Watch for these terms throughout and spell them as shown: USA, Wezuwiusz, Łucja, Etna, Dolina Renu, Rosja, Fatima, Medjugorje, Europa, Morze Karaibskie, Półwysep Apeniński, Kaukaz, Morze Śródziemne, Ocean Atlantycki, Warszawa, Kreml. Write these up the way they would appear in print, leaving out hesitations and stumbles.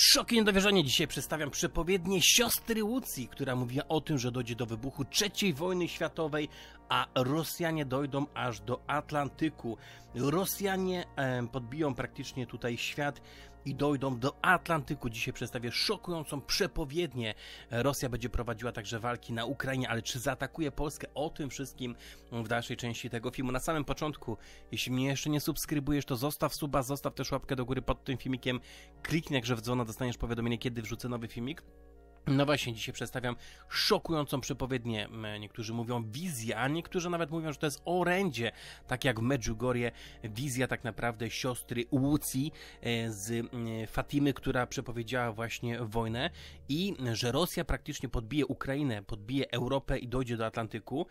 Szok i niedowierzanie. Dzisiaj przedstawiam przepowiednię siostry Łucji, która mówiła o tym, że dojdzie do wybuchu III wojny światowej, a Rosjanie dojdą aż do Atlantyku. Rosjanie podbiją praktycznie tutaj świat i dojdą do Atlantyku. Dzisiaj przedstawię szokującą przepowiednię. Rosja będzie prowadziła także walki na Ukrainie, ale czy zaatakuje Polskę? O tym wszystkim w dalszej części tego filmu. Na samym początku, jeśli mnie jeszcze nie subskrybujesz, to zostaw suba, zostaw też łapkę do góry pod tym filmikiem. Kliknij także w dzwona, dostaniesz powiadomienie, kiedy wrzucę nowy filmik. No właśnie, dzisiaj przedstawiam szokującą przepowiednię. Niektórzy mówią wizja, a niektórzy nawet mówią, że to jest orędzie, tak jak w Medjugorje, wizja tak naprawdę siostry Łucji z Fatimy, która przepowiedziała właśnie wojnę i że Rosja praktycznie podbije Ukrainę, podbije Europę i dojdzie do Atlantyku.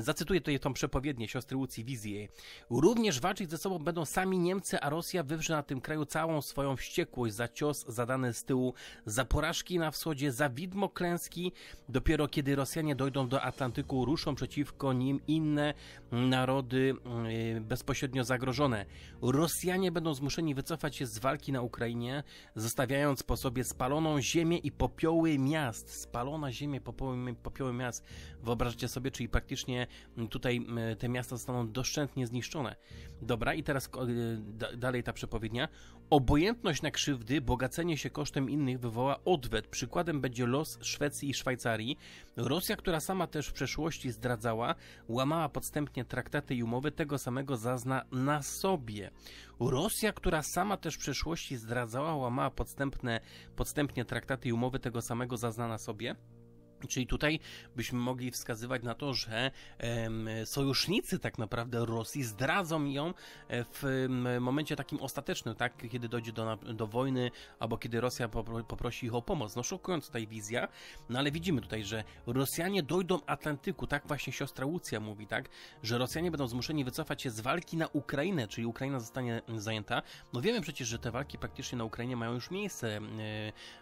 Zacytuję tutaj tą przepowiednię siostry Łucji, wizję. Również walczyć ze sobą będą sami Niemcy, a Rosja wywrze na tym kraju całą swoją wściekłość za cios zadany z tyłu, za porażki na wschodzie, za widmo klęski. Dopiero kiedy Rosjanie dojdą do Atlantyku, ruszą przeciwko nim inne narody bezpośrednio zagrożone. Rosjanie będą zmuszeni wycofać się z walki na Ukrainie, zostawiając po sobie spaloną ziemię i popioły miast. Spalona ziemia, popioły miast. Wyobraźcie sobie, czyli praktycznie tutaj te miasta zostaną doszczętnie zniszczone. Dobra, i teraz dalej ta przepowiednia. Obojętność na krzywdy, bogacenie się kosztem innych wywoła odwet. Przykładem będzie los Szwecji i Szwajcarii. Rosja, która sama też w przeszłości zdradzała, łamała podstępnie traktaty i umowy, tego samego zazna na sobie. Rosja, która sama też w przeszłości zdradzała, łamała podstępnie traktaty i umowy, tego samego zazna na sobie. Czyli tutaj byśmy mogli wskazywać na to, że sojusznicy tak naprawdę Rosji zdradzą ją w momencie takim ostatecznym, tak? Kiedy dojdzie do wojny albo kiedy Rosja poprosi ich o pomoc. No szokująca tutaj wizja, no ale widzimy tutaj, że Rosjanie dojdą Atlantyku, tak właśnie siostra Łucja mówi, tak? Że Rosjanie będą zmuszeni wycofać się z walki na Ukrainę, czyli Ukraina zostanie zajęta. No wiemy przecież, że te walki praktycznie na Ukrainie mają już miejsce.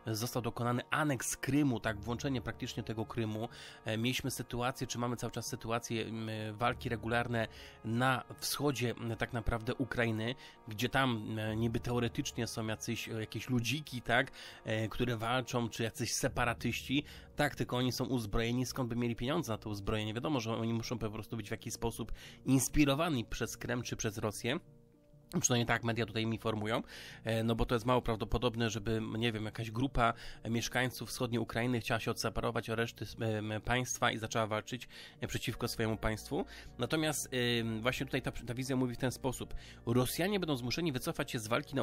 Został dokonany aneks Krymu, tak? Włączenie praktycznie tego Krymu. Mieliśmy sytuację, czy mamy cały czas sytuację, walki regularne na wschodzie tak naprawdę Ukrainy, gdzie tam niby teoretycznie są jakieś ludziki, tak, które walczą, czy jacyś separatyści, tak, tylko oni są uzbrojeni, skąd by mieli pieniądze na to uzbrojenie? Wiadomo, że oni muszą po prostu być w jakiś sposób inspirowani przez Kreml czy przez Rosję. Przynajmniej tak media tutaj mi informują, no bo to jest mało prawdopodobne, żeby, nie wiem, jakaś grupa mieszkańców wschodniej Ukrainy chciała się odseparować od reszty państwa i zaczęła walczyć przeciwko swojemu państwu. Natomiast właśnie tutaj ta wizja mówi w ten sposób. Rosjanie będą zmuszeni wycofać się z walki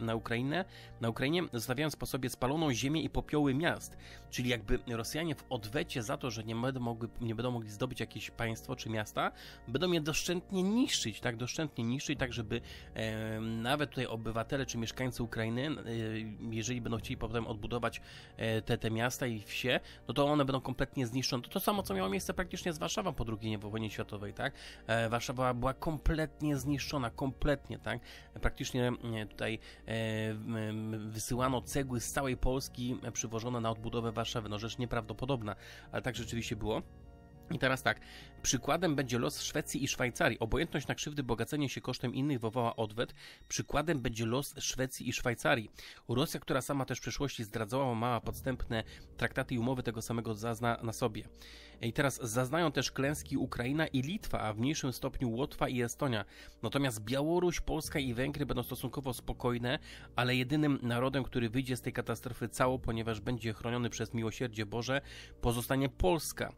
na Ukrainie, zostawiając po sobie spaloną ziemię i popioły miast. Czyli jakby Rosjanie w odwecie za to, że nie będą mogli zdobyć jakieś państwo czy miasta, będą je doszczętnie niszczyć, tak żeby nawet tutaj obywatele czy mieszkańcy Ukrainy, jeżeli będą chcieli potem odbudować te miasta i wsie, no to one będą kompletnie zniszczone. To samo, co miało miejsce praktycznie z Warszawą po II wojnie światowej, tak? Warszawa była kompletnie zniszczona, kompletnie, tak? Praktycznie tutaj wysyłano cegły z całej Polski przywożone na odbudowę Warszawy. No rzecz nieprawdopodobna, ale tak rzeczywiście było. I teraz tak, przykładem będzie los Szwecji i Szwajcarii. Obojętność na krzywdy, bogacenie się kosztem innych wywoła odwet. Przykładem będzie los Szwecji i Szwajcarii. Rosja, która sama też w przeszłości zdradzała, mała podstępne traktaty i umowy, tego samego zazna na sobie. I teraz zaznają też klęski Ukraina i Litwa, a w mniejszym stopniu Łotwa i Estonia. Natomiast Białoruś, Polska i Węgry będą stosunkowo spokojne, ale jedynym narodem, który wyjdzie z tej katastrofy cało, ponieważ będzie chroniony przez miłosierdzie Boże, pozostanie Polska.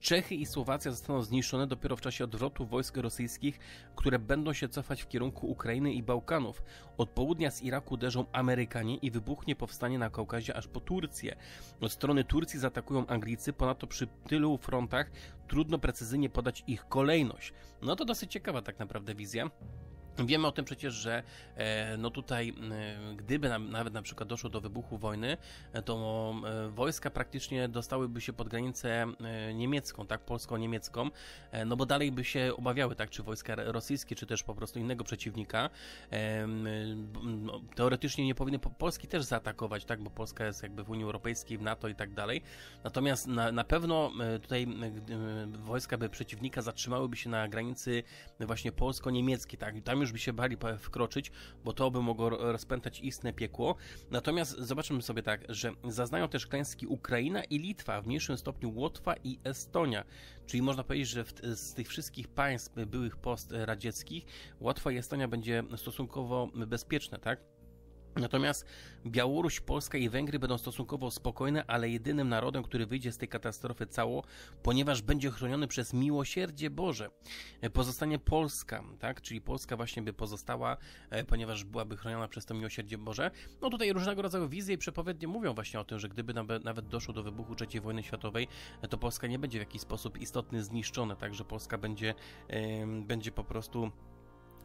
Czechy i Słowacja zostaną zniszczone dopiero w czasie odwrotu wojsk rosyjskich, które będą się cofać w kierunku Ukrainy i Bałkanów. Od południa z Iraku uderzą Amerykanie i wybuchnie powstanie na Kaukazie aż po Turcję. Od strony Turcji zaatakują Anglicy, ponadto przy tylu frontach trudno precyzyjnie podać ich kolejność. No to dosyć ciekawa tak naprawdę wizja. Wiemy o tym przecież, że no tutaj gdyby nawet na przykład doszło do wybuchu wojny, to wojska praktycznie dostałyby się pod granicę niemiecką, tak, polsko-niemiecką, no bo dalej by się obawiały, tak, czy wojska rosyjskie, czy też po prostu innego przeciwnika. Teoretycznie nie powinny Polski też zaatakować, tak, bo Polska jest jakby w Unii Europejskiej, w NATO i tak dalej. Natomiast na pewno tutaj wojska by przeciwnika zatrzymałyby się na granicy właśnie polsko-niemieckiej, tak, tam już by się bali wkroczyć, bo to by mogło rozpętać istne piekło. Natomiast zobaczymy sobie tak, że zaznają też klęski Ukraina i Litwa, w mniejszym stopniu Łotwa i Estonia. Czyli można powiedzieć, że z tych wszystkich państw byłych postradzieckich Łotwa i Estonia będzie stosunkowo bezpieczne, tak? Natomiast Białoruś, Polska i Węgry będą stosunkowo spokojne, ale jedynym narodem, który wyjdzie z tej katastrofy cało, ponieważ będzie chroniony przez miłosierdzie Boże. Pozostanie Polska, tak? Czyli Polska właśnie by pozostała, ponieważ byłaby chroniona przez to miłosierdzie Boże. No tutaj różnego rodzaju wizje i przepowiednie mówią właśnie o tym, że gdyby nawet doszło do wybuchu III wojny światowej, to Polska nie będzie w jakiś sposób istotny zniszczona, także Polska będzie po prostu...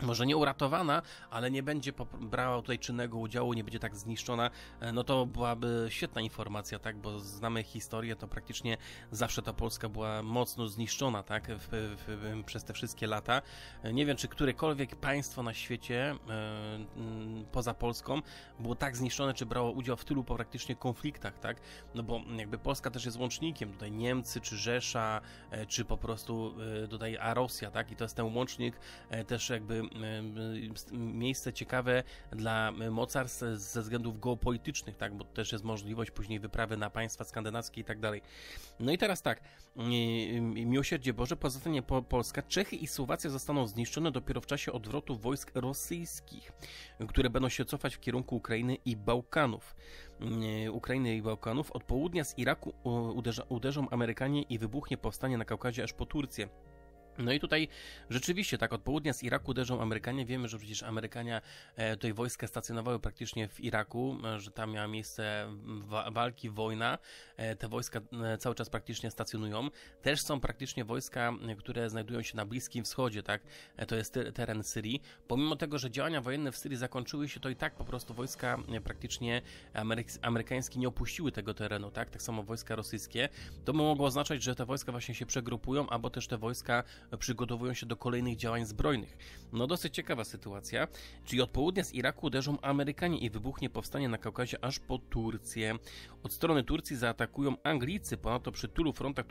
może nie uratowana, ale nie będzie brała tutaj czynnego udziału, nie będzie tak zniszczona, no to byłaby świetna informacja, tak, bo znamy historię, to praktycznie zawsze ta Polska była mocno zniszczona, tak, przez te wszystkie lata. Nie wiem, czy którekolwiek państwo na świecie poza Polską było tak zniszczone, czy brało udział w tylu praktycznie konfliktach, tak, no bo jakby Polska też jest łącznikiem, tutaj Niemcy, czy Rzesza, czy po prostu tutaj Rosja, tak, i to jest ten łącznik też jakby miejsce ciekawe dla mocarstw ze względów geopolitycznych, tak, bo też jest możliwość później wyprawy na państwa skandynawskie i tak dalej. No i teraz tak, miłosierdzie Boże, pozostanie Polska, Czechy i Słowacja zostaną zniszczone dopiero w czasie odwrotu wojsk rosyjskich, które będą się cofać w kierunku Ukrainy i Bałkanów. Od południa z Iraku uderzą Amerykanie i wybuchnie powstanie na Kaukazie aż po Turcję. No i tutaj rzeczywiście tak, od południa z Iraku uderzą Amerykanie. Wiemy, że przecież Amerykanie tutaj wojska stacjonowały praktycznie w Iraku, że tam miała miejsce walki, wojna. Te wojska cały czas praktycznie stacjonują. Też są praktycznie wojska, które znajdują się na Bliskim Wschodzie, tak? To jest teren Syrii. Pomimo tego, że działania wojenne w Syrii zakończyły się, to i tak po prostu wojska praktycznie amerykańskie nie opuściły tego terenu, tak? Tak samo wojska rosyjskie. To mogło oznaczać, że te wojska właśnie się przegrupują, albo też te wojska przygotowują się do kolejnych działań zbrojnych. No dosyć ciekawa sytuacja. Czyli od południa z Iraku uderzą Amerykanie i wybuchnie powstanie na Kaukazie aż po Turcję. Od strony Turcji zaatakują Anglicy, ponadto przy tylu frontach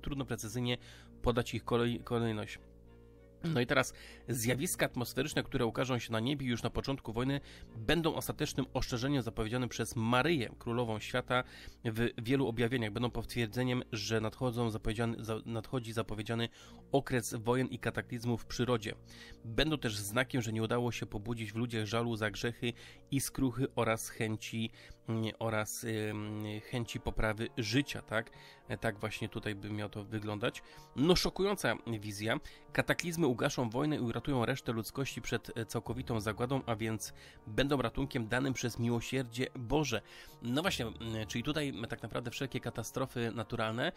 trudno precyzyjnie podać ich kolejność. No i teraz zjawiska atmosferyczne, które ukażą się na niebie już na początku wojny, będą ostatecznym ostrzeżeniem zapowiedzianym przez Maryję, królową świata, w wielu objawieniach. Będą potwierdzeniem, że nadchodzi zapowiedziany okres wojen i kataklizmów w przyrodzie. Będą też znakiem, że nie udało się pobudzić w ludziach żalu za grzechy i skruchy oraz chęci poprawy życia, tak? Tak właśnie tutaj by miało to wyglądać. No szokująca wizja. Kataklizmy ugaszą wojnę i uratują resztę ludzkości przed całkowitą zagładą, a więc będą ratunkiem danym przez miłosierdzie Boże. No właśnie, czyli tutaj tak naprawdę wszelkie katastrofy naturalne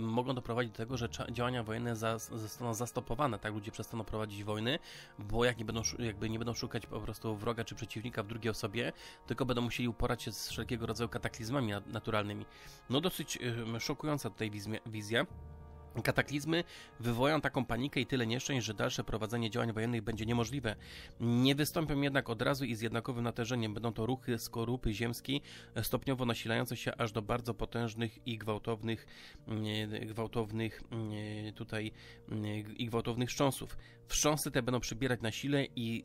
mogą doprowadzić do tego, że działania wojenne zostaną zastopowane, tak? Ludzie przestaną prowadzić wojny, bo nie będą szukać po prostu wroga czy przeciwnika w drugiej osobie, tylko będą musieli uporać się z wszelkiego rodzaju kataklizmami naturalnymi. No dosyć szokująca tutaj wizja. Kataklizmy wywołają taką panikę i tyle nieszczęść, że dalsze prowadzenie działań wojennych będzie niemożliwe. Nie wystąpią jednak od razu i z jednakowym natężeniem. Będą to ruchy skorupy ziemskiej, stopniowo nasilające się aż do bardzo potężnych i gwałtownych wstrząsów. Wstrząsy te będą przybierać na sile i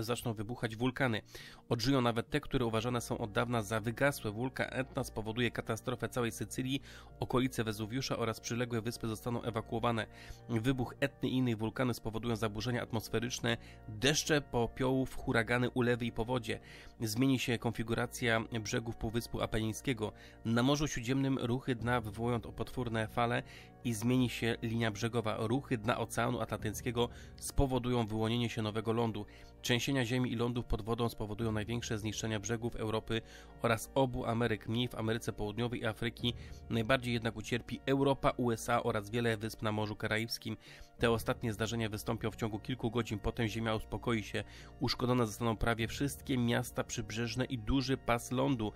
zaczną wybuchać wulkany. Odżyją nawet te, które uważane są od dawna za wygasłe. Wulkan Etna spowoduje katastrofę całej Sycylii, okolice Wezuwiusza oraz przyległe wyspy zostaną ewakuowane. Wybuch Etny i innych wulkanów spowodują zaburzenia atmosferyczne, deszcze, popiołów, huragany, ulewy i powodzie. Zmieni się konfiguracja brzegów Półwyspu Apenińskiego. Na Morzu Śródziemnym ruchy dna wywołują potworne fale i zmieni się linia brzegowa. Ruchy dna Oceanu Atlantyckiego spowodują wyłonienie się nowego lądu. Trzęsienia ziemi i lądów pod wodą spowodują największe zniszczenia brzegów Europy oraz obu Ameryk, mniej w Ameryce Południowej i Afryki. Najbardziej jednak ucierpi Europa, USA oraz wiele wysp na Morzu Karaibskim. Te ostatnie zdarzenia wystąpią w ciągu kilku godzin, potem ziemia uspokoi się. Uszkodzone zostaną prawie wszystkie miasta przybrzeżne i duży pas lądu.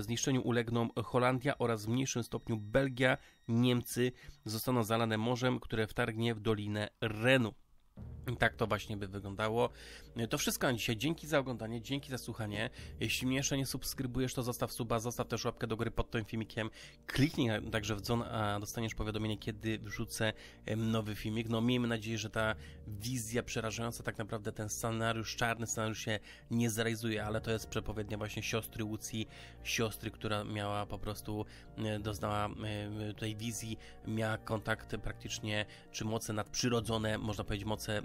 Zniszczeniu ulegną Holandia oraz w mniejszym stopniu Belgia. Niemcy zostaną zalane morzem, które wtargnie w Dolinę Renu. Tak to właśnie by wyglądało. To wszystko na dzisiaj. Dzięki za oglądanie, dzięki za słuchanie. Jeśli mnie jeszcze nie subskrybujesz, to zostaw suba, zostaw też łapkę do góry pod tym filmikiem. Kliknij także w dzwon, a dostaniesz powiadomienie, kiedy wrzucę nowy filmik. No miejmy nadzieję, że ta wizja przerażająca, tak naprawdę ten scenariusz, czarny scenariusz się nie zrealizuje, ale to jest przepowiednia właśnie siostry Łucji, siostry, która miała po prostu, doznała tej wizji, miała kontakt praktycznie, czy moce nadprzyrodzone, można powiedzieć moce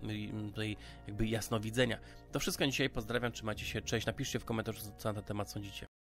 tutaj jakby jasnowidzenia. To wszystko dzisiaj. Pozdrawiam, trzymajcie się, cześć. Napiszcie w komentarzu, co na ten temat sądzicie.